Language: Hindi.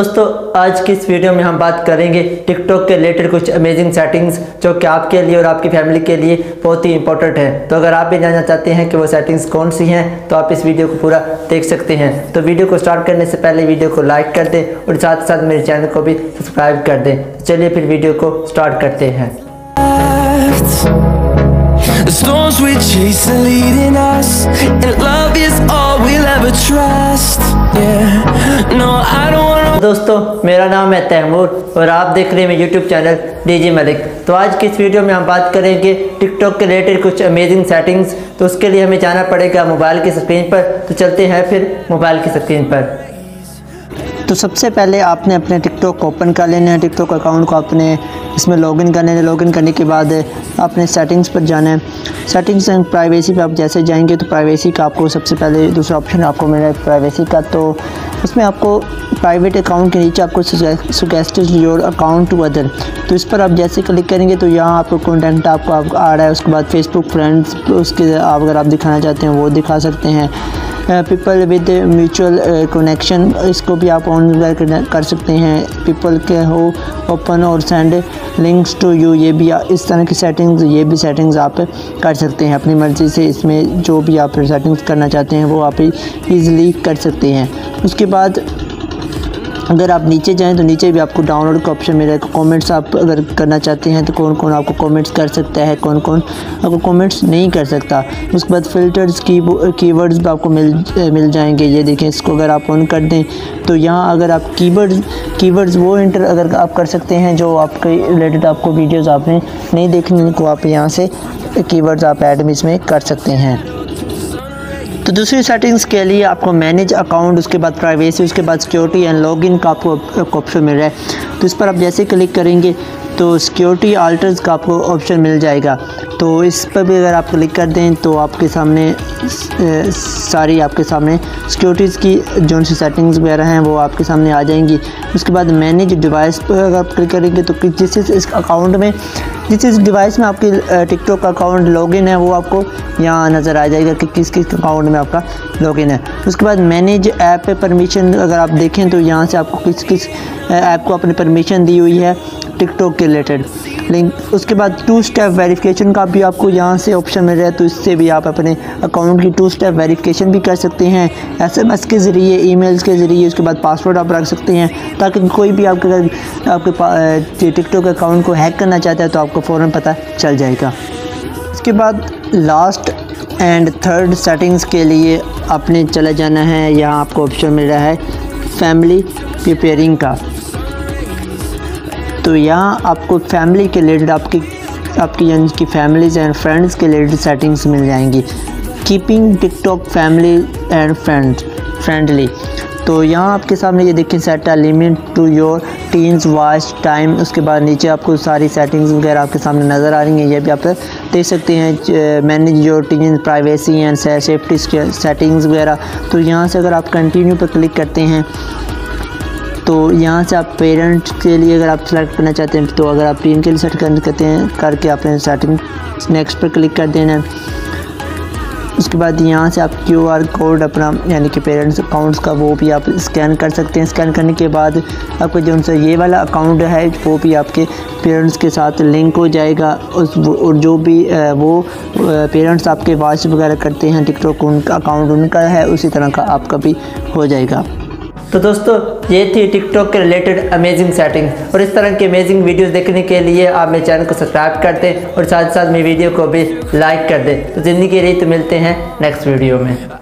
दोस्तों आज की इस वीडियो में हम बात करेंगे टिकटॉक के रिलेटेड कुछ अमेजिंग सेटिंग्स जो कि आपके लिए और आपकी फैमिली के लिए बहुत ही इंपॉर्टेंट है। तो अगर आप भी जानना चाहते हैं कि वो सेटिंग्स कौन सी हैं तो आप इस वीडियो को पूरा देख सकते हैं। तो वीडियो को स्टार्ट करने से पहले वीडियो को लाइक कर दें और साथ साथ मेरे चैनल को भी सब्सक्राइब कर दें। चलिए फिर वीडियो को स्टार्ट करते हैं। दोस्तों मेरा नाम है तैमूर और आप देख रहे हैं मेरे YouTube चैनल DigiMalik। तो आज की इस वीडियो में हम बात करेंगे TikTok के रिलेटेड कुछ अमेजिंग सेटिंग्स। तो उसके लिए हमें जाना पड़ेगा मोबाइल की स्क्रीन पर। तो चलते हैं फिर मोबाइल की स्क्रीन पर। तो सबसे पहले आपने अपने TikTok ओपन कर लेना है। TikTok अकाउंट को आपने इसमें लॉगिन करना है। लॉगिन करने के बाद आपने सेटिंग्स पर जाना है। सेटिंग्स एंड प्राइवेसी पर आप जैसे जाएंगे तो प्राइवेसी का आपको सबसे पहले दूसरा ऑप्शन आपको मिल रहा है प्राइवेसी का। तो उसमें आपको प्राइवेट अकाउंट के नीचे आपको suggested your account to other, तो इस पर आप जैसे क्लिक करेंगे तो यहाँ आपको कंटेंट आपको आ रहा है। उसके बाद फेसबुक फ्रेंड्स उसके अगर आप दिखाना चाहते हैं वो दिखा सकते हैं। पीपल विद म्यूचुअल कनेक्शन इसको भी आप ऑन कर सकते हैं। पीपल के हो ओपन और सेंड लिंक्स टू यू, ये भी इस तरह की सेटिंग्स आप कर सकते हैं अपनी मर्ज़ी से। इसमें जो भी आप सेटिंग्स करना चाहते हैं वो आप इजीली कर सकते हैं। उसके बाद अगर आप नीचे जाएं तो नीचे भी आपको डाउनलोड का ऑप्शन मिलेगा। कमेंट्स आप अगर करना चाहते हैं तो कौन कौन आपको कमेंट्स कर सकता है, कौन कौन आपको कमेंट्स नहीं कर सकता। उसके बाद फ़िल्टर्स कीवर्ड्स भी आपको मिल जाएंगे। ये देखें, इसको अगर आप ऑन कर दें तो यहाँ अगर आप कीवर्ड्स वो इंटर अगर आप कर सकते हैं जो आपके रिलेटेड आपको वीडियोज़ आपने नहीं देखने उनको आप यहाँ से कीवर्ड्स आप ऐड में इसमें कर सकते हैं। तो दूसरी सेटिंग्स के लिए आपको मैनेज अकाउंट, उसके बाद प्राइवेसी, उसके बाद सिक्योरिटी एंड लॉगिन का आपको ऑप्शन मिल रहा है। तो इस पर आप जैसे क्लिक करेंगे तो सिक्योरिटी अल्टर्स का आपको ऑप्शन मिल जाएगा। तो इस पर भी अगर आप क्लिक कर दें तो आपके सामने सिक्योरिटीज़ की जो सेटिंग्स वगैरह हैं वो आपके सामने आ जाएंगी। उसके बाद मैनेज डिवाइस पर अगर आप क्लिक करेंगे तो जिस डिवाइस में आपकी टिकटॉक अकाउंट लॉगिन है वो आपको यहाँ नज़र आ जाएगा कि किस किस अकाउंट में आपका लॉगिन है। उसके बाद मैनेज ऐप पे परमिशन अगर आप देखें तो यहाँ से आपको किस किस ऐप को आपने परमिशन दी हुई है टिकटॉक के रिलेटेड लिंक। उसके बाद 2-स्टेप वेरिफिकेशन का भी आपको यहाँ से ऑप्शन मिल रहा है। तो इससे भी आप अपने अकाउंट की 2-स्टेप वेरिफिकेशन भी कर सकते हैं SMS के ज़रिए, ईमेल्स के ज़रिए। उसके बाद पासवर्ड आप रख सकते हैं ताकि कोई भी आपके टिकटॉक अकाउंट को हैक करना चाहता है तो आपको फ़ौरन पता चल जाएगा। उसके बाद लास्ट एंड थर्ड सेटिंग्स के लिए आपने चला जाना है। यहाँ आपको ऑप्शन मिल रहा है फैमिली प्रिपेयरिंग का। तो यहाँ आपको फैमिली के रिलेटेड आपकी यानी कि फैमिलीज एंड फ्रेंड्स के रिलेटेड सेटिंग्स मिल जाएंगी। Keeping TikTok family and friendly, तो यहाँ आपके सामने ये देखिए set a limit to your teens watch time. उसके बाद नीचे आपको सारी सेटिंग्स वगैरह आपके सामने नज़र आ रही हैं, ये भी आप देख सकते हैं। Manage your teens privacy and safety settings वगैरह, तो यहाँ से अगर आप कंटिन्यू पर क्लिक करते हैं तो यहाँ से आप पेरेंट के लिए अगर आप सेलेक्ट करना चाहते हैं तो अगर आप टीन के लिए सेलेक्ट करते हैं करके आपने सेटिंग नेक्स्ट पर क्लिक कर देना है। उसके बाद यहाँ से आप QR कोड अपना यानी कि पेरेंट्स अकाउंट्स का वो भी आप स्कैन कर सकते हैं। स्कैन करने के बाद आपको जो उनसे ये वाला अकाउंट है वो भी आपके पेरेंट्स के साथ लिंक हो जाएगा। और जो भी वो पेरेंट्स आपके वॉच वगैरह करते हैं टिकटॉक उनका अकाउंट उनका है, उसी तरह का आपका भी हो जाएगा। तो दोस्तों ये थी टिकटॉक के रिलेटेड अमेजिंग सेटिंग्स। और इस तरह की अमेजिंग वीडियोस देखने के लिए आप मेरे चैनल को सब्सक्राइब कर दें और साथ साथ मेरी वीडियो को भी लाइक कर दें। तो जिंदगी रही, तो मिलते हैं नेक्स्ट वीडियो में।